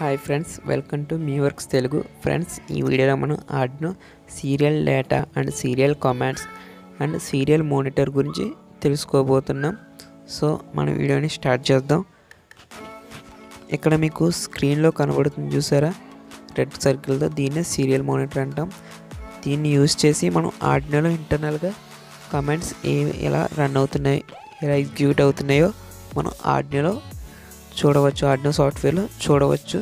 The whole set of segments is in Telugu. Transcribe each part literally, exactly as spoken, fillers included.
High friends welcome to me works Telugu friends ई वीडियो मन Arduino serial data and serial commands and serial monitor गुरिंचि तेलुसुकोबोतुन्नाम। सो मन वीडियोनी स्टार्ट चेद्दाम। इक्कड मीकु स्क्रीन लो कनबडुतुंदी चूसारा रेड सर्किल तो दीन्नि सीरियल मॉनिटर अंटाम। दीन्नि यूज चेसी मन आर्डिनो लो इंटर्नल गा कमांड्स एला रन अवुतुन्नायो एला एग्जिक्यूट अवुतुन्नायो मन आर्डिनो చూడవచ్చు। ఆర్డినో సాఫ్ట్‌వేర్‌లో చూడవచ్చు।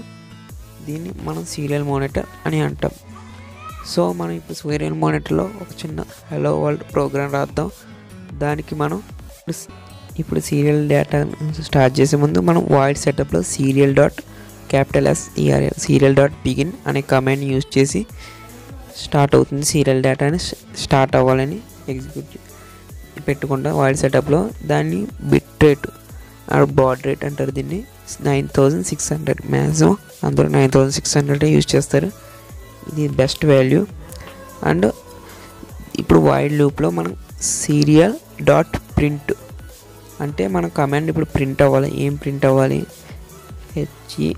దీన్ని మనం సీరియల్ మానిటర్ అని అంటాం। సో మనం ఇప్పుడు సీరియల్ మానిటర్‌లో ఒక చిన్న హలో వరల్డ్ ప్రోగ్రామ్ రాద్దాం। దానికి మనం ఇప్పుడు సీరియల్ డేటా స్టార్ట్ చేసే ముందు మనం void setup లో serial.capital s e r l serial.begin అనే కమాండ్ యూస్ చేసి స్టార్ట్ అవుతుంది। సీరియల్ డేటాని స్టార్ట్ అవ్వాలని ఎగ్జిక్యూట్ పెట్టుకుంటాం void setup లో। దాన్ని బిట్ రేట్ और बॉर्डर रेट अंटर दी nine thousand six hundred maximum अंदर nine thousand six hundred user the best value. And इप्ड वाइड लूप मन सीरियल डॉट प्रिंट अंटे मन कमांड इप्ड प्रिंट अव्वाली। एम प्रिंट अव्वाली H E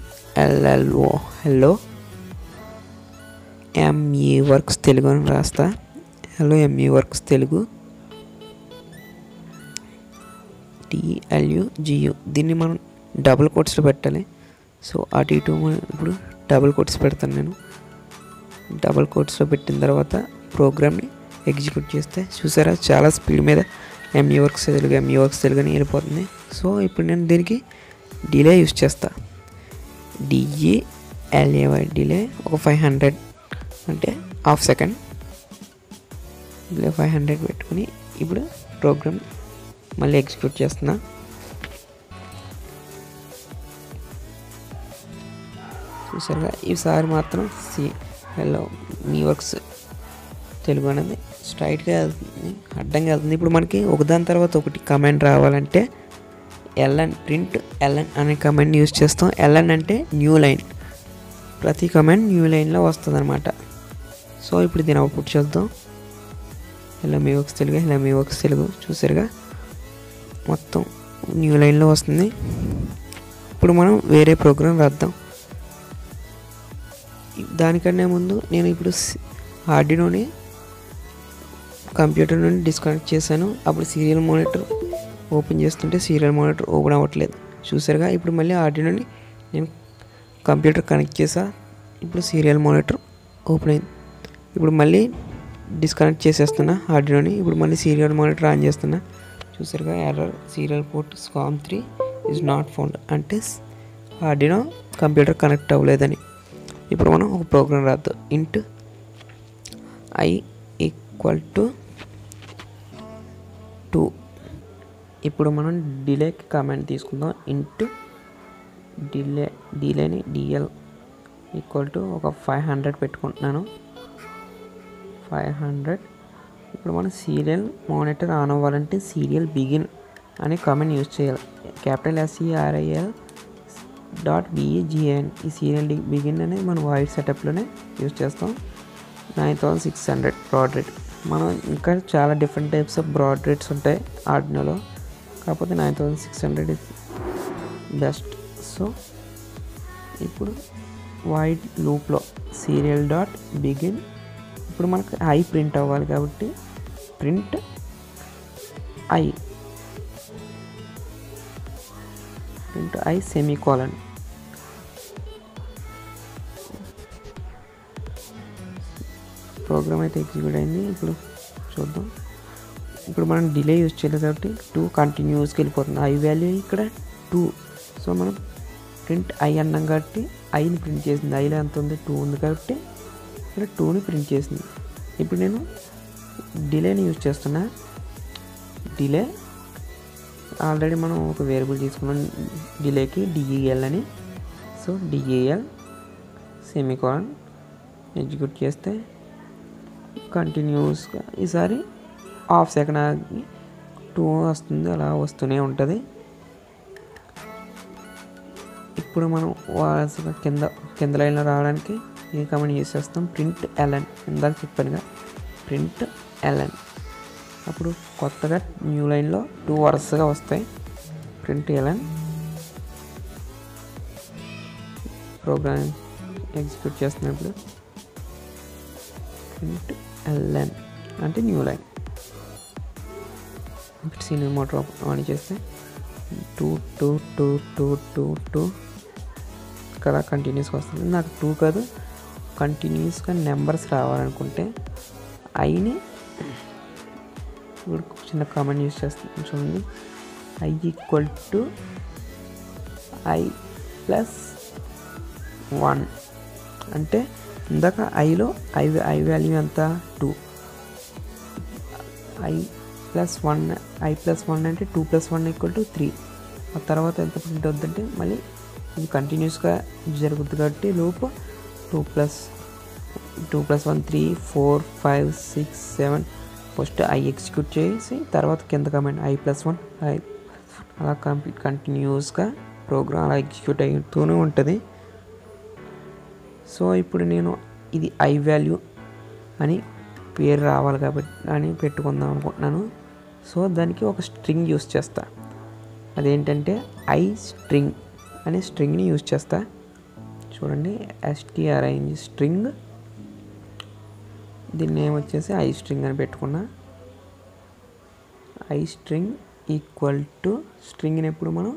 L L O hello M E works Telugu अनि रास्ता। Hello M E works Telugu T L U G U दी मन डबल कोट्स पेट्टाली। सो अट इटू इप्पुडु डबल कोट्स पेडतानु नेनु। डबल कोट्स पेट्टिन तर्वात प्रोग्राम नि एग्जिक्यूट चेस्ते चूसारा चाला स्पीड मीद M you works Telugu M you works Telugu अनि एल्लिपोतुंदी। सो इप्पुडु नेनु दीनिकी डिले यूज चेस्ता D E L A Y delay ओक फाइव हंड्रेड अंटे half second delay five hundred पेट्टुकोनि इप्पुडु प्रोग्राम मళ్ళీ ఎగ్జిక్యూట్ చేస్తున్నా। చూసారా ఈసారి మాత్రం సి హలో మీ వర్క్స్ తెలుగు అనేది స్ట్రైట్ గా వెళ్తుంది, అడ్డంగా వెళ్తుంది। ఇప్పుడు మనకి ఒకదాని తర్వాత ఒకటి కమాండ్ రావాలంటే ln print ln అనే కమాండ్ యూస్ చేస్తాం। ln అంటే న్యూ లైన్, ప్రతి కమాండ్ న్యూ లైన్ లో వస్తదన్నమాట। సో ఇప్పుడు దీని అవుట్పుట్ చూద్దాం। Hello me works Telugu hello me works Telugu చూసారుగా మొత్తం న్యూ లైన్లో వస్తుంది। ఇప్పుడు మనం వేరే ప్రోగ్రామ్ రాద్దాం। దానికన్నా ముందు నేను ఇప్పుడు ఆర్డినోని కంప్యూటర్ నుండి డిస్కనెక్ట్ చేశాను। అప్పుడు సీరియల్ మానిటర్ ఓపెన్ చేస్తుంటే సీరియల్ మానిటర్ ఓపెన్ అవ్వట్లేదు చూసారుగా। ఇప్పుడు మళ్ళీ ఆర్డినోని నేను కంప్యూటర్ కనెక్ట్ చేసా, ఇప్పుడు సీరియల్ మానిటర్ ఓపెన్ అయింది। ఇప్పుడు మళ్ళీ డిస్కనెక్ట్ చేసేస్తున్నా ఆర్డినోని। ఇప్పుడు మళ్ళీ సీరియల్ మానిటర్ ఆన్ చేస్తున్నా చూసారుగా। Error serial port COM three is not found అంటే ఆర్డినో కంప్యూటర్ కనెక్ట్ అవ్వలేదని। ఇప్పుడు మనం ఒక ప్రోగ్రామ్ రాద్దాం ఇంట్ ఐ ఈక్వల్ టు టూ। ఇప్పుడు మనం డిలేకి కమాండ్ తీసుకుందాం ఇంట్ డిలే డిలేని డిఎల్ ఈక్వల్ టు ఒక ఫైవ్ హండ్రెడ్ పెట్టుకుంటున్నాను ఫైవ్ హండ్రెడ్। ఇప్పుడు మనం సీరియల్ మానిటర్ ఆన్ అవ్వాలంటే సీరియల్ బిగిన్ అనే కమాండ్ యూజ్ చేయాలి క్యాపిటల్ ఎస్ఈఆర్ఐఎల్ డాట్ బిఈజిఎన్। ఈ సీరియల్ బిగిన్ అనేది మనం వాయిడ్ సెటప్లోనే యూజ్ చేస్తాం। Nine thousand six hundred baud rate, మనం ఇంకా చాలా different types of baud rates ఉంటాయి ఆర్డినోలో, కాకపోతే nine thousand six hundred is best. So ఇప్పుడు వాయిడ్ లూప్లో సీరియల్ డాట్ బిగిన్ ఇప్పుడు మనకు ఐ ప్రింట్ అవ్వాలి కాబట్టి print I print I semicolon program అయితే ఎగ్జిక్యూట్ అయింది। ఇప్పుడు చూద్దాం, ఇప్పుడు మనం డిలే యూజ్ చేయలేదు కాబట్టి టూ కంటిన్యూస్కి వెళ్ళిపోతుంది ఐ వాల్యూ ఇక్కడ టూ। సో మనం ప్రింట్ ఐ అన్నాం కాబట్టి ఐని ప్రింట్ చేసింది, ఐలో ఎంత ఉంది టూ ఉంది కాబట్టి ఇక్కడ టూని ప్రింట్ చేసింది। ఇప్పుడు నేను డిలేని యూజ్ చేస్తున్నా డిలే ఆల్రెడీ మనం ఒక వేరియబుల్ తీసుకున్నాం డిలేకి డిఈఎల్ అని। సో డిఈఎల్ సెమీకోలన్ ఎగ్జిక్యూట్ చేస్తే కంటిన్యూస్గా ఈసారి హాఫ్ సెకండ్ ఆగి టూ వస్తుంది, అలా వస్తూనే ఉంటుంది। ఇప్పుడు మనం వాల్సిన కింద కింద లైన్లో రావడానికి ये कमेंट చేస్తాం ప్రింట్ ln ఇందాక చెప్పానుగా ప్రింట్ ln। అప్పుడు కొత్తగా న్యూ లైన్లో టూ వరుసగా వస్తాయి ప్రింట్ ln program, execute చేస్తున్నప్పుడు print ln అంటే new line ఇక్కడ సినిమా మోటార్ ఆన్ చేస్తే two two two two two two కదా కంటిన్యూస్గా వస్తుంది. నాకు टू కాదు కంటిన్యూస్గా నెంబర్స్ రావాలనుకుంటే ఐని ఇప్పుడు చిన్న కామెంట్ యూస్ చేస్తాను చూడండి. I equal to I plus one అంటే ఇందాక ఐలో ఐ ఐ వాల్యూ ఎంత two, I plus one I plus one అంటే two plus one equal to three. ఆ తర్వాత ఎంత ప్రింట్ అవుతుందంటే మళ్ళీ ఇది కంటిన్యూస్గా జరుగుతుంది కాబట్టి లోపు two plus two plus one three four five six seven first I execute చేసి తర్వాత కింద command I plus one I అలా కంప్లీట్ కంటిన్యూస్గా ప్రోగ్రామ్ అలా ఎగ్జిక్యూట్ అవుతూనే ఉంటుంది. సో ఇప్పుడు నేను ఇది ఐ వాల్యూ అని పేరు రావాలి కాబట్టి అని పెట్టుకుందాం అనుకుంటున్నాను. సో దానికి ఒక స్ట్రింగ్ యూస్ చేస్తా, అదేంటంటే ఐ స్ట్రింగ్ అనే స్ట్రింగ్ని యూస్ చేస్తా చూడండి. ఎస్టీఆర్ఐఎన్జి స్ట్రింగ్, దీని నేమ్ వచ్చేసి ఐ స్ట్రింగ్ అని పెట్టుకున్నా. ఐ స్ట్రింగ్ ఈక్వల్ టు స్ట్రింగ్ని ఎప్పుడు మనం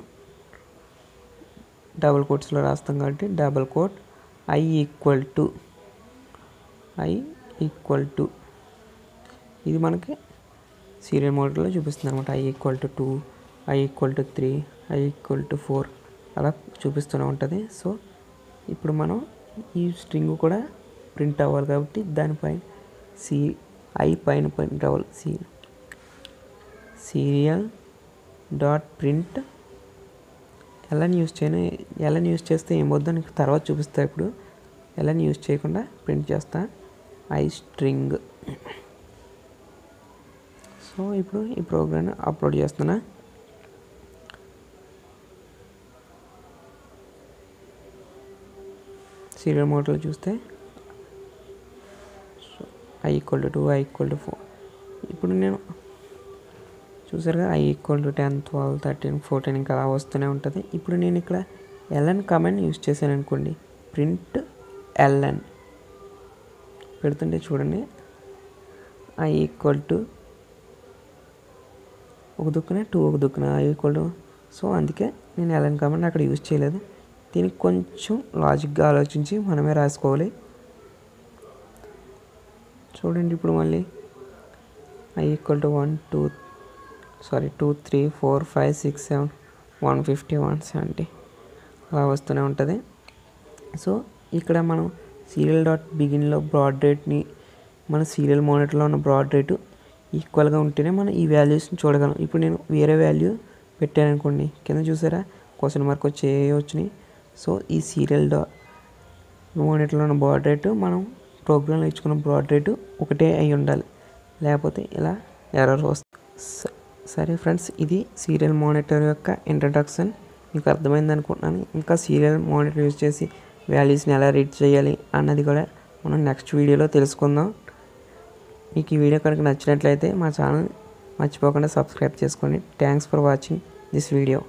డబుల్ కోట్స్లో రాస్తాం కాబట్టి double quote I equal to I equal to ఇది మనకి సీరియల్ మోడల్లో చూపిస్తుంది అనమాట. I equal to two I equal to three I equal to four అలా చూపిస్తూనే ఉంటుంది. సో ఇప్పుడు మనం ఈ స్ట్రింగ్ కూడా ప్రింట్ అవ్వాలి కాబట్టి దానిపైన సి ఐ పైన ప్రింట్ అవ్వాలి. సి సీరియల్ డాట్ ప్రింట్ ఎలా యూస్ చేయను, ఎలా యూస్ చేస్తే ఏమవుద్దో నీకు తర్వాత చూపిస్తా. ఇప్పుడు ఎలా యూస్ చేయకుండా ప్రింట్ చేస్తా ఐ స్ట్రింగ్. సో ఇప్పుడు ఈ ప్రోగ్రామ్ అప్లోడ్ చేస్తున్నా. సీరియల్ మోడల్లో చూస్తే I equal to two I equal to four. ఇప్పుడు నేను చూసారు కదా I equal to ten twelve thirteen fourteen ఇంకా అలా వస్తూనే ఉంటుంది. ఇప్పుడు నేను ఇక్కడ ఎల్ఎన్ కమాండ్ యూస్ చేశాను అనుకోండి, ప్రింట్ ఎల్ఎన్ పెడుతుంటే చూడండి ఐ ఈక్వల్ టు ఒక దుక్కున టూ ఒక దుక్కున ఐ ఈక్వల్ టు. సో అందుకే నేను ఎల్ఎన్ కమాండ్ అక్కడ యూజ్ చేయలేదు. దీనికి కొంచెం లాజిక్గా ఆలోచించి మనమే రాసుకోవాలి చూడండి. ఇప్పుడు మళ్ళీ I equal to one two sorry two three four five six seven one fifty one seventy అలా వస్తూనే ఉంటుంది. సో ఇక్కడ మనం సీరియల్ డాట్ బిగిన్లో బ్రాడ్ రేట్ని మన సీరియల్ మోనిటర్లో ఉన్న బ్రాడ్ రేటు ఈక్వల్గా ఉంటేనే మనం ఈ వాల్యూస్ని చూడగలం. ఇప్పుడు నేను వేరే వాల్యూ పెట్టాను అనుకోండి, కింద చూసారా క్వశ్చన్ మార్క్ వచ్చి ఏ వచ్చినాయి. సో ఈ సీరియల్ డాట్ మోనిటర్లో ఉన్న బ్రాడ్ రేటు మనం ప్రోగ్రాంలో ఇచ్చుకున్న బ్రాడ్ రేటు ఒకటే అయి ఉండాలి, లేకపోతే ఇలా ఎర్రర్ వస్తుంది. సరే ఫ్రెండ్స్, ఇది సీరియల్ మానిటర్ యొక్క ఇంట్రడక్షన్. మీకు అర్థమైంది అనుకుంటున్నాను. ఇంకా సీరియల్ మానిటర్ యూజ్ చేసి వాల్యూస్ని ఎలా రీడ్ చేయాలి అన్నది కూడా మనం నెక్స్ట్ వీడియోలో తెలుసుకుందాం. మీకు ఈ వీడియో కనుక నచ్చినట్లయితే మా ఛానల్ మర్చిపోకుండా సబ్స్క్రైబ్ చేసుకోండి. Thanks for watching this video.